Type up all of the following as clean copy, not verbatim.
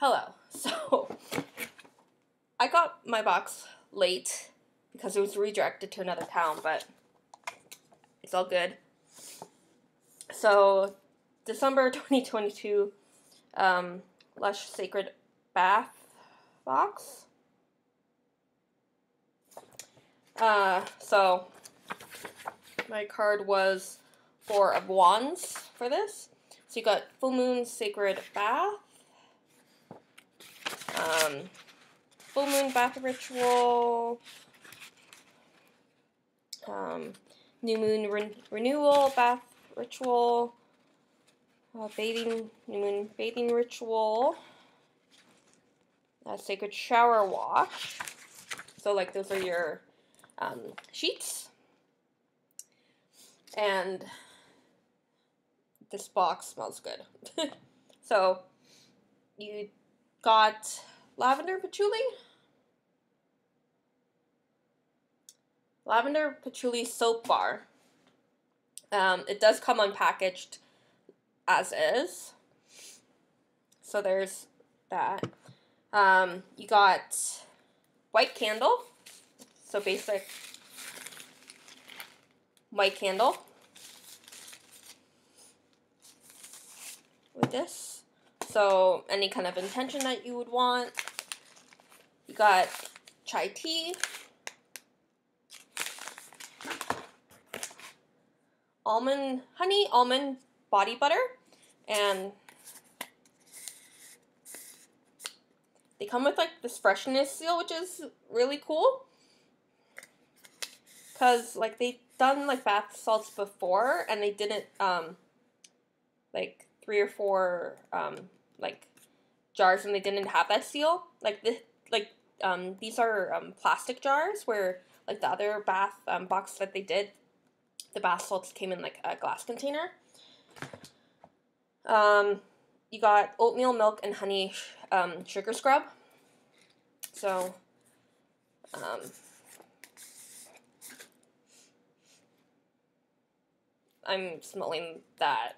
Hello. So I got my box late because it was redirected to another town, but it's all good. So December 2022 Lush Sacred Bath box. So my card was Four of Wands for this. So you got Full Moon Sacred Bath, Full Moon Bath Ritual, New Moon Renewal Bath Ritual, New Moon Bathing Ritual, Sacred Shower Wash. So like those are your sheets. And this box smells good. So you got Lavender Patchouli soap bar. It does come unpackaged as is. So there's that. You got white candle. So basic white candle with this. So any kind of intention that you would want. You got chai tea, almond honey, almond body butter, and they come with like this freshness seal, which is really cool. Cause like they've done like bath salts before, and they didn't like 3 or 4 like jars, and they didn't have that seal. Like this, like these are plastic jars, where like the other bath box that they did, the bath salts came in like a glass container. You got oatmeal milk and honey sugar scrub. So. I'm smelling that.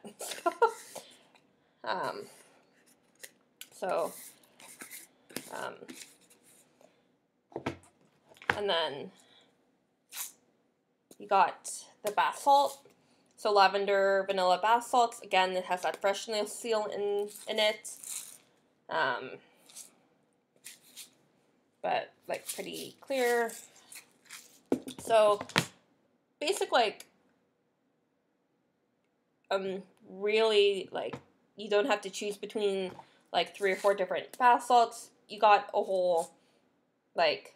And then you got the bath salt. So lavender vanilla bath salts. Again, it has that freshness seal in it. But like pretty clear. So basic like really, like, you don't have to choose between, like, 3 or 4 different bath salts. You got a whole, like,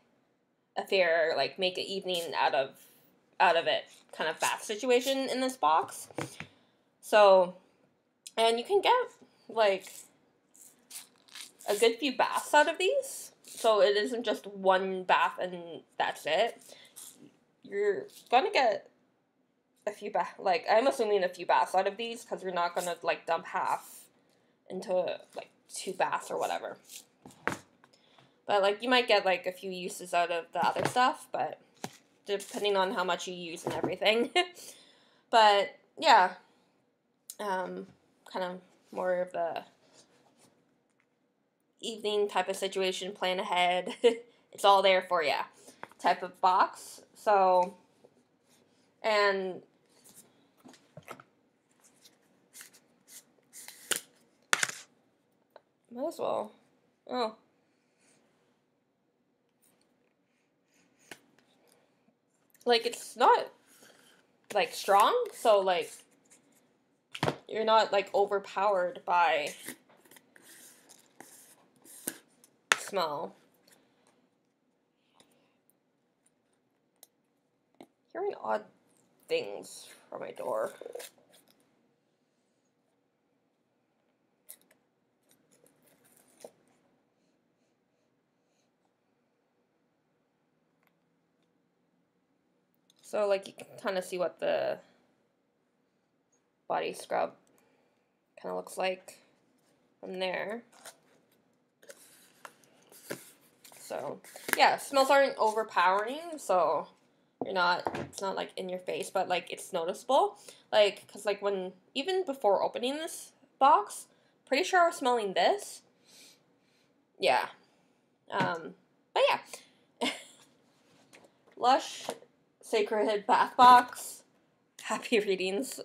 affair, like, make an evening out of it kind of bath situation in this box. So, and you can get, like, a good few baths out of these. So it isn't just one bath and that's it. You're gonna get a few baths, like, I'm assuming a few baths out of these, because you're not going to, like, dump half into, like, 2 baths or whatever. But, like, you might get, like, a few uses out of the other stuff, but depending on how much you use and everything. But, yeah, kind of more of the evening type of situation, plan ahead, it's all there for you type of box. So, and might as well. Oh. Like, it's not, like, strong, so, like, you're not, like, overpowered by smell. Hearing odd things from my door. So, like, you can kind of see what the body scrub kind of looks like from there. So, yeah, smells aren't overpowering, so you're not, it's not, like, in your face, but, like, it's noticeable. Like, because, like, when, even before opening this box, pretty sure I was smelling this. yeah. But yeah. Lush Sacred Bath Box. Happy readings.